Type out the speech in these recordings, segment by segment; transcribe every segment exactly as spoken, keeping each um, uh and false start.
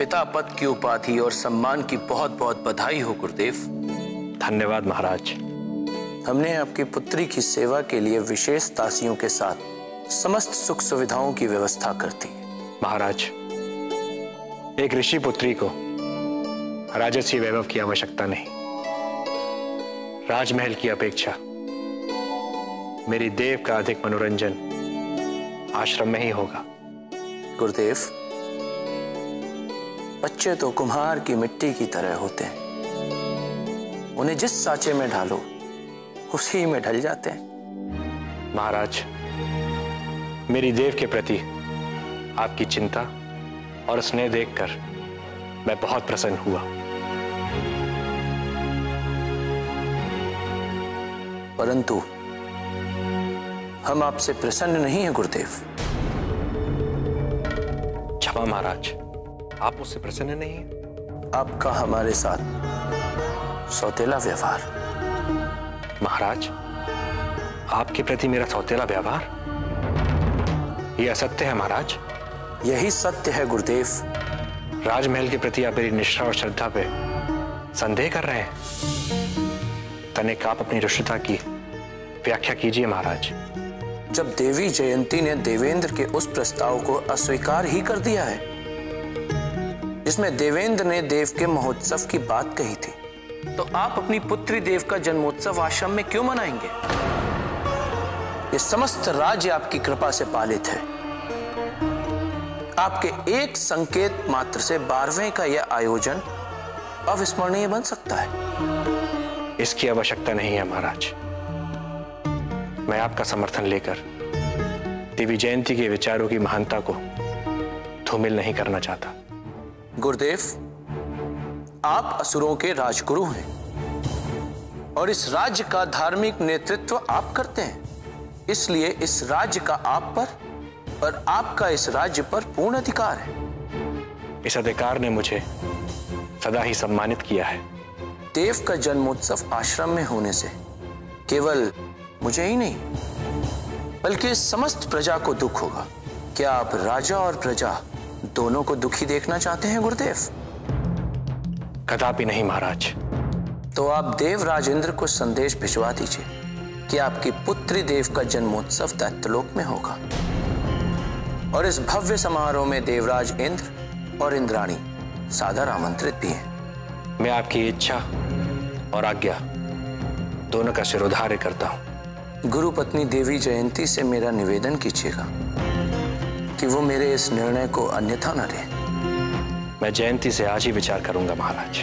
पिता पद की उपाधि और सम्मान की बहुत बहुत बधाई हो गुरुदेव। धन्यवाद महाराज। हमने आपकी पुत्री की सेवा के लिए विशेष दासियों के साथ समस्त सुख सुविधाओं की व्यवस्था कर दी। महाराज, एक ऋषि पुत्री को राजसी वैभव की आवश्यकता नहीं। राजमहल की अपेक्षा मेरी देव का अधिक मनोरंजन आश्रम में ही होगा। गुरुदेव, बच्चे तो कुम्हार की मिट्टी की तरह होते हैं, उन्हें जिस सांचे में ढालो उसी में ढल जाते हैं। महाराज, मेरी देव के प्रति आपकी चिंता और स्नेह देखकर मैं बहुत प्रसन्न हुआ। परंतु हम आपसे प्रसन्न नहीं हैं गुरुदेव। क्षमा महाराज, आप मुझसे प्रसन्न नहीं हैं? आपका हमारे साथ सौतेला व्यवहार। महाराज, आपके प्रति मेरा सौतेला व्यवहार यह असत्य है महाराज। यही सत्य है गुरुदेव। राजमहल के प्रति आप मेरी निष्ठा और श्रद्धा पे संदेह कर रहे हैं। तनिक आप अपनी रुष्टता की व्याख्या कीजिए महाराज। जब देवी जयंती ने देवेंद्र के उस प्रस्ताव को अस्वीकार ही कर दिया है जिसमें देवेंद्र ने देव के महोत्सव की बात कही थी, तो आप अपनी पुत्री देव का जन्मोत्सव आश्रम में क्यों मनाएंगे? ये समस्त राज्य आपकी कृपा से पालित है। आपके एक संकेत मात्र से बारहवें का यह आयोजन अविस्मरणीय बन सकता है। इसकी आवश्यकता नहीं है महाराज। मैं आपका समर्थन लेकर देवी जयंती के विचारों की महानता को धूमिल नहीं करना चाहता। गुरुदेव, आप असुरों के राजगुरु हैं और इस राज्य का धार्मिक नेतृत्व आप करते हैं, इसलिए इस राज्य का आप पर और आपका इस राज्य पर पूर्ण अधिकार है। इस अधिकार ने मुझे सदा ही सम्मानित किया है। देव का जन्मोत्सव आश्रम में होने से केवल मुझे ही नहीं बल्कि समस्त प्रजा को दुख होगा। क्या आप राजा और प्रजा दोनों को दुखी देखना चाहते हैं गुरुदेव? कदापि नहीं महाराज। तो आप देवराज इंद्र को संदेश भिजवा दीजिए कि आपकी पुत्री देव का जन्मोत्सव दैत्यलोक में होगा और इस भव्य समारोह में देवराज इंद्र और इंद्राणी सादर आमंत्रित भी हैं। मैं आपकी इच्छा और आज्ञा दोनों का शिरोधार्य करता हूं। गुरु पत्नी देवी जयंती से मेरा निवेदन कीजिएगा कि वो मेरे इस निर्णय को अन्यथा न दे। मैं जयंती से आज ही विचार करूंगा महाराज।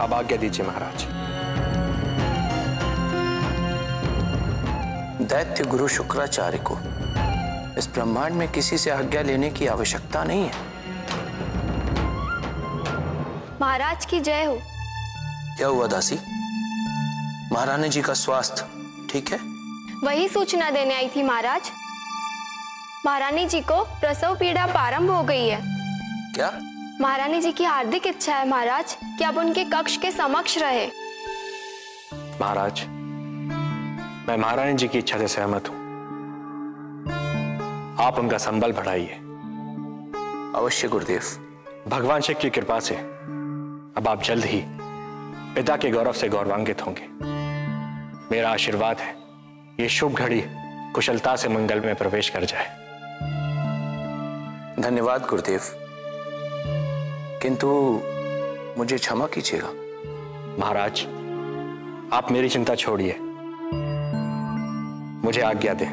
अब आज्ञा दीजिए महाराज। दैत्य गुरु शुक्राचार्य को इस ब्रह्मांड में किसी से आज्ञा लेने की आवश्यकता नहीं है। महाराज की जय हो। क्या हुआ दासी? महारानी जी का स्वास्थ्य ठीक है? वही सूचना देने आई थी महाराज। महारानी जी को प्रसव पीड़ा प्रारंभ हो गई है। क्या? महारानी जी की हार्दिक इच्छा है महाराज कि आप उनके कक्ष के समक्ष रहे। महाराज, मैं महारानी जी की इच्छा से सहमत हूं। आप उनका संबल बढ़ाइए। अवश्य गुरुदेव। भगवान शिव की कृपा से अब आप जल्द ही पिता के गौरव से गौरवान्वित होंगे। मेरा आशीर्वाद है ये शुभ घड़ी कुशलता से मंगल में प्रवेश कर जाए। धन्यवाद गुरुदेव, किंतु मुझे क्षमा कीजिएगा। महाराज, आप मेरी चिंता छोड़िए, मुझे आज्ञा दे।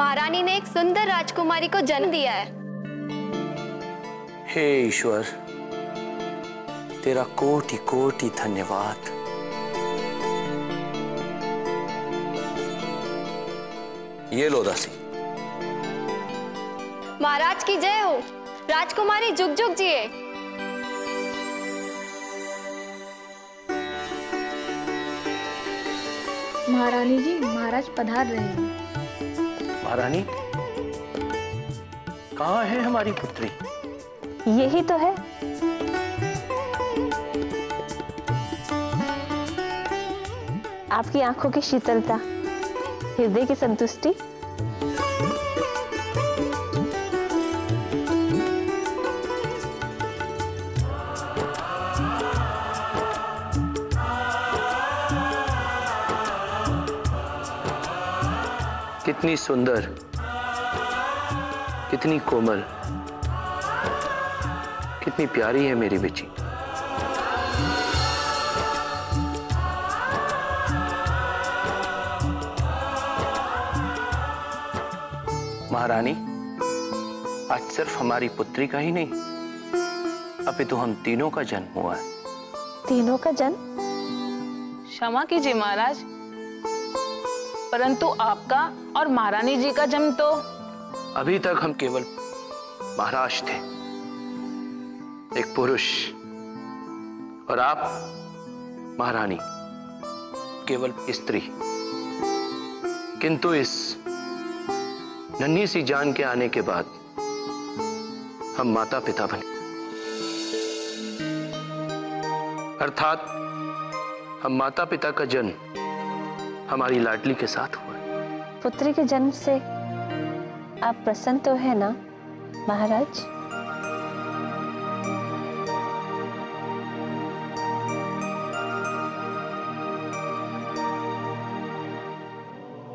महारानी ने एक सुंदर राजकुमारी को जन्म दिया है। हे ईश्वर, तेरा कोटि कोटि धन्यवाद। ये लो दासी। महाराज की जय हो। राजकुमारी जुग जुग जिए। महारानी जी, महाराज पधार रहे हैं। महारानी, कहाँ है हमारी पुत्री? यही तो है। आपकी आंखों की शीतलता, हृदय की संतुष्टि, कितनी सुंदर, कितनी कोमल, कितनी प्यारी है मेरी बेटी। महारानी, आज सिर्फ हमारी पुत्री का ही नहीं, अभी तो हम तीनों का जन्म हुआ है। तीनों का जन्म? क्षमा कीजिए महाराज, परंतु आपका और महारानी जी का जन्म तो? अभी तक हम केवल महाराज थे, एक पुरुष, और आप महारानी केवल स्त्री। किंतु इस नन्ही सी जान के आने के बाद हम माता पिता बने, अर्थात हम माता पिता का जन्म हमारी लाडली के साथ हुआ। पुत्री के जन्म से आप प्रसन्न तो है ना महाराज?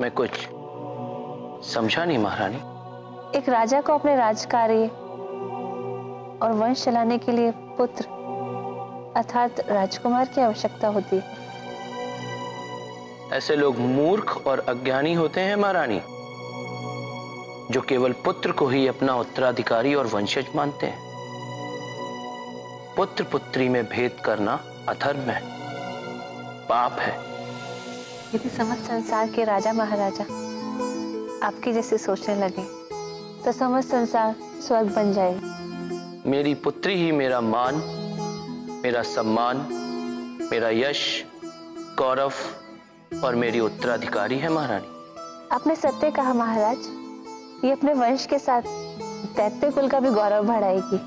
मैं कुछ समझा नहीं महारानी। एक राजा को अपने राजकार्य और वंश चलाने के लिए पुत्र अर्थात राजकुमार की आवश्यकता होती है। ऐसे लोग मूर्ख और अज्ञानी होते हैं महारानी, जो केवल पुत्र को ही अपना उत्तराधिकारी और वंशज मानते हैं। पुत्र पुत्री में भेद करना अधर्म है, पाप है। यदि समस्त संसार के राजा महाराजा आपके जैसे सोचने लगे तो समस्त संसार स्वर्ग बन जाए। मेरी पुत्री ही मेरा मान, मेरा सम्मान, मेरा यश, गौरव और मेरी उत्तराधिकारी है महारानी। आपने सत्य कहा महाराज, ये अपने वंश के साथ दैत्य कुल का भी गौरव बढ़ाएगी।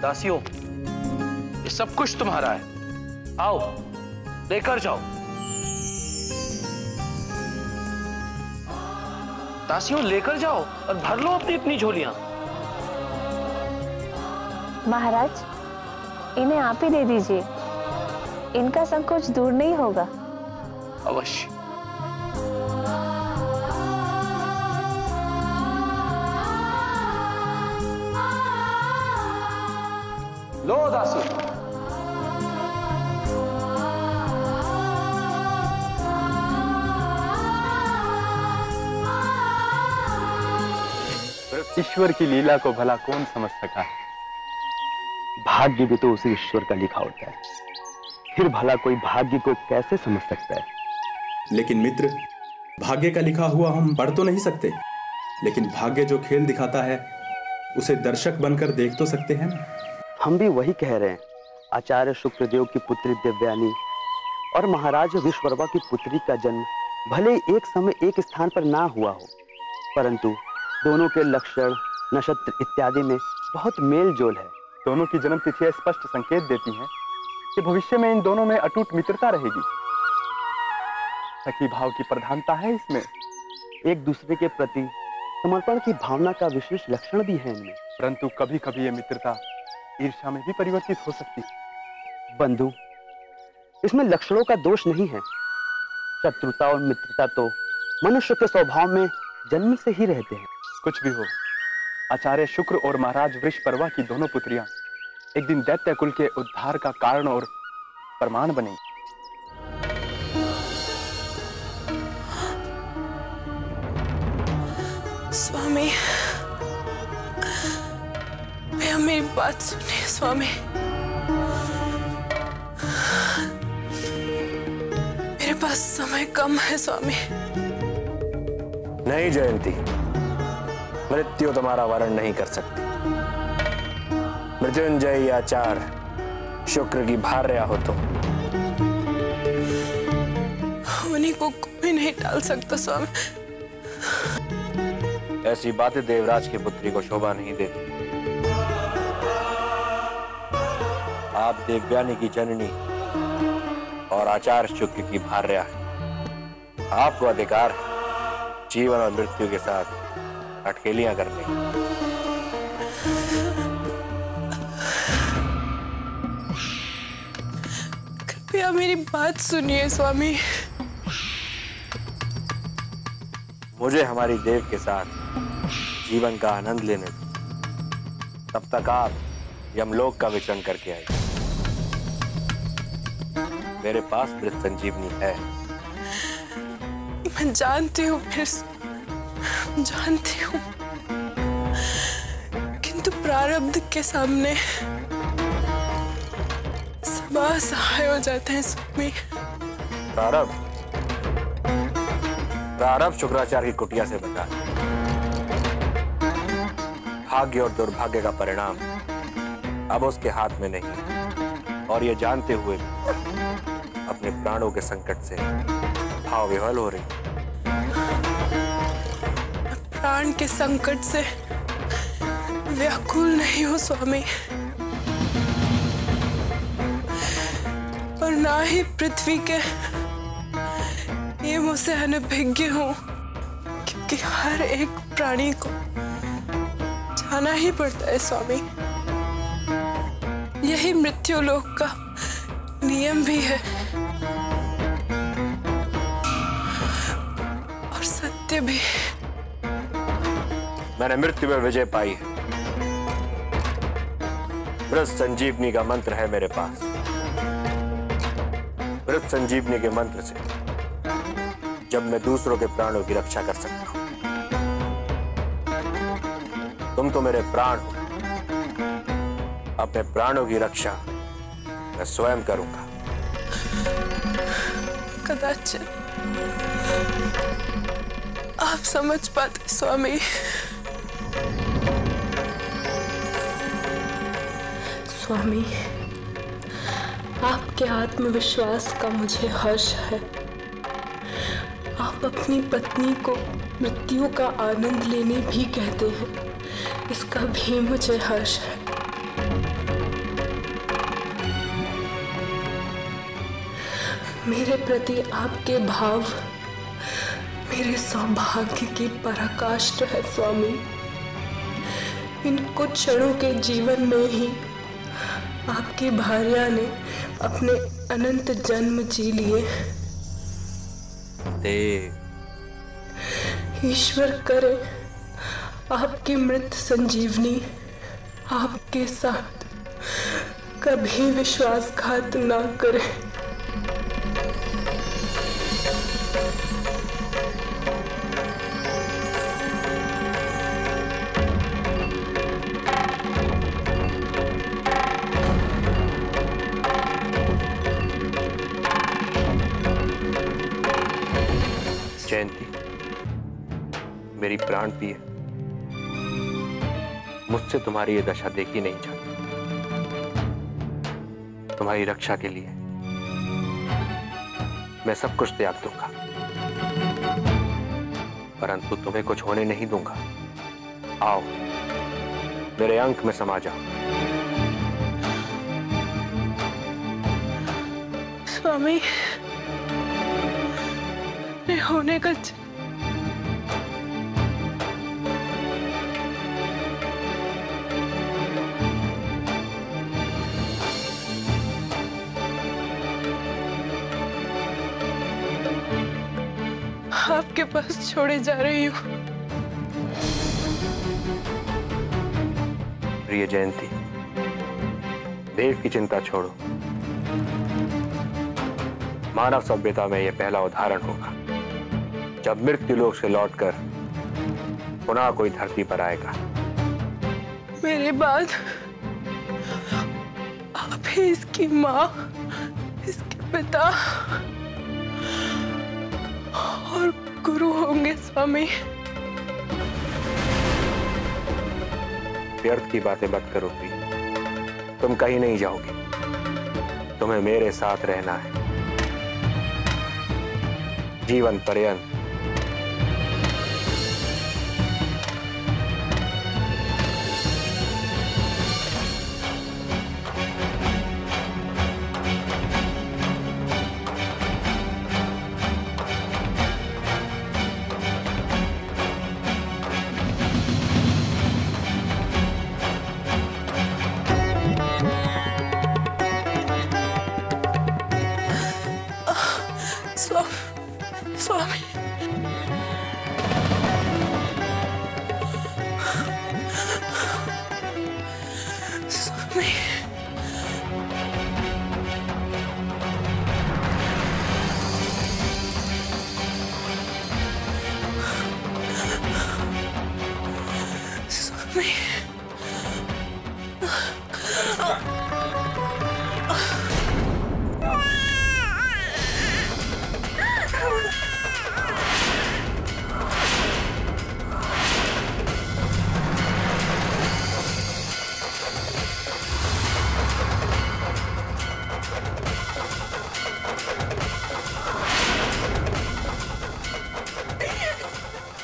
दासियों, ये सब कुछ तुम्हारा है, आओ लेकर जाओ। दासियों, लेकर जाओ और भर लो अपनी अपनी झोलियां। महाराज, इन्हें आप ही दे दीजिए, इनका संकोच दूर नहीं होगा। अवश्य। लो दासी। ईश्वर की लीला को भला कौन समझ सका है? भाग्य भी तो उसी ईश्वर का लिखा होता है, फिर भला कोई भाग्य को कैसे समझ सकता है? लेकिन मित्र, भाग्य का लिखा हुआ हम पढ़ तो नहीं सकते, लेकिन भाग्य जो खेल दिखाता है उसे दर्शक बनकर देख तो सकते हैं। हम भी वही कह रहे हैं। आचार्य शुक्रदेव की पुत्री देवयानी और महाराज विश्ववर्मा की पुत्री का जन्म भले एक समय एक स्थान पर ना हुआ हो, परंतु दोनों के लक्षण, नक्षत्र इत्यादि में बहुत मेल जोल है। दोनों की जन्म तिथियां स्पष्ट संकेत देती हैं कि भविष्य में इन दोनों में अटूट मित्रता रहेगी। सखी भाव की प्रधानता है इसमें। एक दूसरे के प्रति समर्पण की भावना का विशेष लक्षण भी है इनमें, परंतु कभी कभी ये मित्रता ईर्ष्या में भी परिवर्तित हो सकती है। बंधु, इसमें लक्षणों का दोष नहीं है। शत्रुता और मित्रता तो मनुष्य के स्वभाव में जन्म से ही रहते हैं। कुछ भी हो, आचार्य शुक्र और महाराज वृष्पर्वा की दोनों पुत्रियां एक दिन दैत्य कुल के उद्धार का कारण और प्रमाण बनें। स्वामी, मेरी बात सुनिए स्वामी। मेरे पास समय कम है स्वामी। नहीं जयंती, मृत्यु तुम्हारा वरण नहीं कर सकती। मृत्युंजय आचार्य शुक्र की भार्या हो तुम। उन्हीं को कोई नहीं टाल सकता स्वामी। ऐसी बातें देवराज की पुत्री को शोभा नहीं देती। आप देवयानी की जननी और आचार्य शुक्र की भार्या है। आपको अधिकार जीवन और मृत्यु के साथ अटकेलियां करने। कृपया मेरी बात सुनिए स्वामी। मुझे हमारी देव के साथ जीवन का आनंद लेने दो। तब तक आप यमलोक का विचरण करके आए। मेरे पास मृत संजीवनी है। मैं जानती हूँ, मैं जानती हूँ, किंतु प्रारब्ध के सामने सब असहाय हो जाते हैं स्वामी। प्रारब्ध प्रारब्ध शुक्राचार्य की कुटिया से बचा। भाग्य और दुर्भाग्य का परिणाम अब उसके हाथ में नहीं, और ये जानते हुए अपने प्राणों के संकट से भाव विह्वल हो रही। प्राण के संकट से व्याकुल नहीं हो स्वामी, और ना ही पृथ्वी के नियमों से अनभिज्ञ हूं, क्योंकि हर एक प्राणी को जाना ही पड़ता है स्वामी। यही मृत्यु लोक का नियम भी है और सत्य भी। मैंने मृत्यु में विजय पाई है। मृत संजीवनी का मंत्र है मेरे पास। मृत संजीवनी के मंत्र से जब मैं दूसरों के प्राणों की रक्षा कर सकता हूं। तुम तो मेरे प्राण हो। अपने प्राणों की रक्षा मैं स्वयं करूंगा। कदाचित आप समझ पाते स्वामी। स्वामी, आपके आत्मविश्वास का मुझे हर्ष है। आप अपनी पत्नी को मृत्यु का आनंद लेने भी कहते हैं, इसका भी मुझे हर्ष है। मेरे प्रति आपके भाव मेरे सौभाग्य की पराकाष्ठा है स्वामी। इन कुछ क्षणों के जीवन में ही आपकी भार्या ने अपने अनंत जन्म जी लिए। देव, ईश्वर करे आपकी मृत संजीवनी आपके साथ कभी विश्वासघात ना करे। मेरी प्राण प्रिय, मुझसे तुम्हारी ये दशा देखी नहीं जाती। तुम्हारी रक्षा के लिए मैं सब कुछ त्याग दूंगा, परंतु तुम्हें कुछ होने नहीं दूंगा। आओ, मेरे अंक में समा जाओ। स्वामी, मेरे होने का आपके पास छोड़े जा रही हूँ। प्रिय जयंती, देव की चिंता छोड़ो, मानव सभ्यता में यह पहला उदाहरण होगा जब मृत्युलोक से लौटकर पुनः कोई धरती पर आएगा। मेरे बाद आप ही इसकी माँ, इसके पिता और गुरु होंगे स्वामी। व्यर्थ की बातें मत करो प्रिय, तुम कहीं नहीं जाओगे, तुम्हें मेरे साथ रहना है जीवन पर्यंत।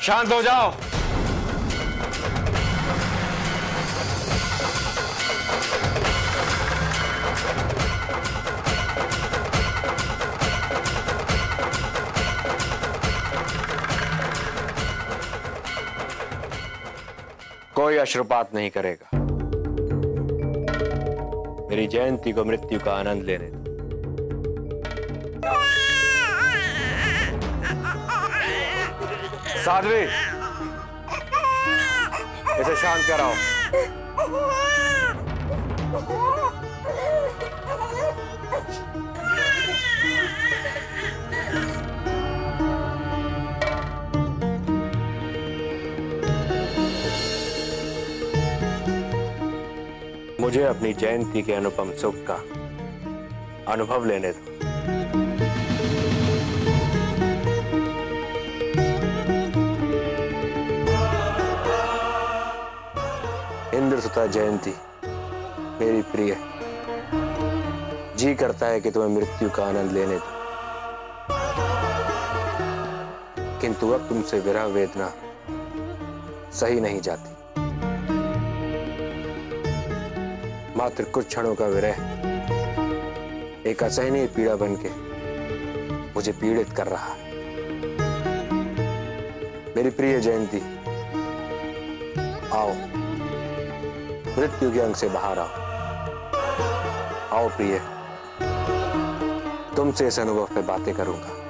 शांत हो जाओ। कोई अश्रुपात नहीं करेगा। मेरी जयंती को मृत्यु का आनंद लेने दो। साध्वी, इसे शांत कराओ। मुझे अपनी जयंती के अनुपम सुख का अनुभव लेने दो। इंद्रसुता जयंती मेरी प्रिय, जी करता है कि तुम्हें मृत्यु का आनंद लेने दो, किंतु अब तुमसे विरह वेदना सही नहीं जाती। मात्र कुछ क्षणों का विरह एक असहनीय पीड़ा बनके मुझे पीड़ित कर रहा है। मेरी प्रिय जयंती, आओ मृत्यु के अंक से बाहर आओ। आओ प्रिय, तुमसे इस अनुभव पे बातें करूंगा।